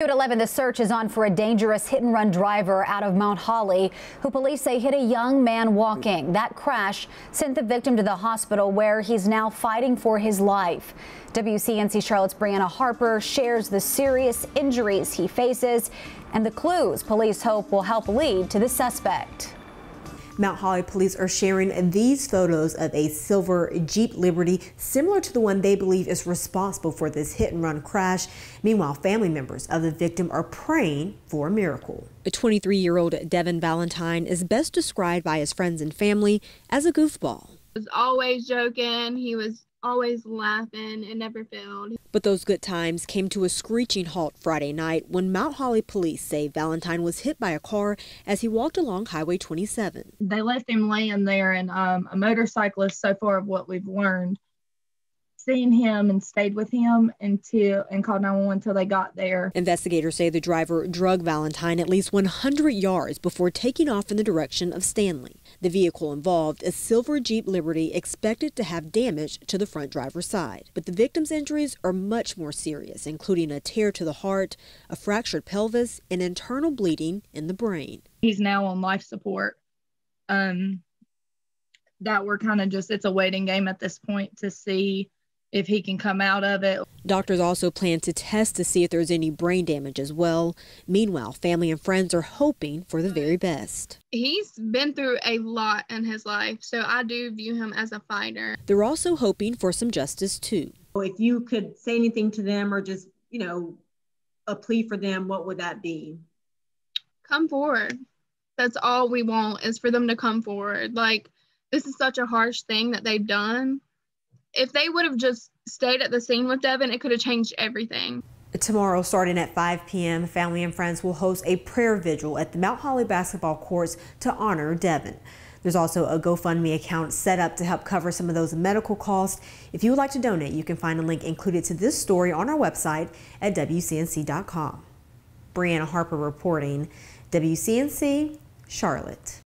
At 11, the search is on for a dangerous hit-and-run driver out of Mount Holly who police say hit a young man walking. That crash sent the victim to the hospital where he's now fighting for his life. WCNC Charlotte's Brianna Harper shares the serious injuries he faces and the clues police hope will help lead to the suspect. Mount Holly police are sharing these photos of a silver Jeep Liberty, similar to the one they believe is responsible for this hit-and-run crash. Meanwhile, family members of the victim are praying for a miracle. A 23-year-old Devin Valentine is best described by his friends and family as a goofball. He was always joking. He was always laughing. It never failed. But those good times came to a screeching halt Friday night when Mount Holly police say Valentine was hit by a car as he walked along Highway 27. They left him laying there, and a motorcyclist, so far of what we've learned, seen him and stayed with him and called 911 until they got there. Investigators say the driver drug Valentine at least 100 yards before taking off in the direction of Stanley. The vehicle involved a silver Jeep Liberty expected to have damage to the front driver's side. But the victim's injuries are much more serious, including a tear to the heart, a fractured pelvis, and internal bleeding in the brain. He's now on life support. That we're kind of just, it's a waiting game at this point to see if he can come out of it. Doctors also plan to test to see if there's any brain damage as well. Meanwhile, family and friends are hoping for the very best. He's been through a lot in his life, so I do view him as a fighter. They're also hoping for some justice too. If you could say anything to them or just, you know, a plea for them, what would that be? Come forward. That's all we want, is for them to come forward. Like, this is such a harsh thing that they've done. If they would have just stayed at the scene with Devin, it could have changed everything. Tomorrow, starting at 5 p.m., family and friends will host a prayer vigil at the Mount Holly basketball courts to honor Devin. There's also a GoFundMe account set up to help cover some of those medical costs. If you would like to donate, you can find a link included to this story on our website at WCNC.com. Brianna Harper reporting, WCNC, Charlotte.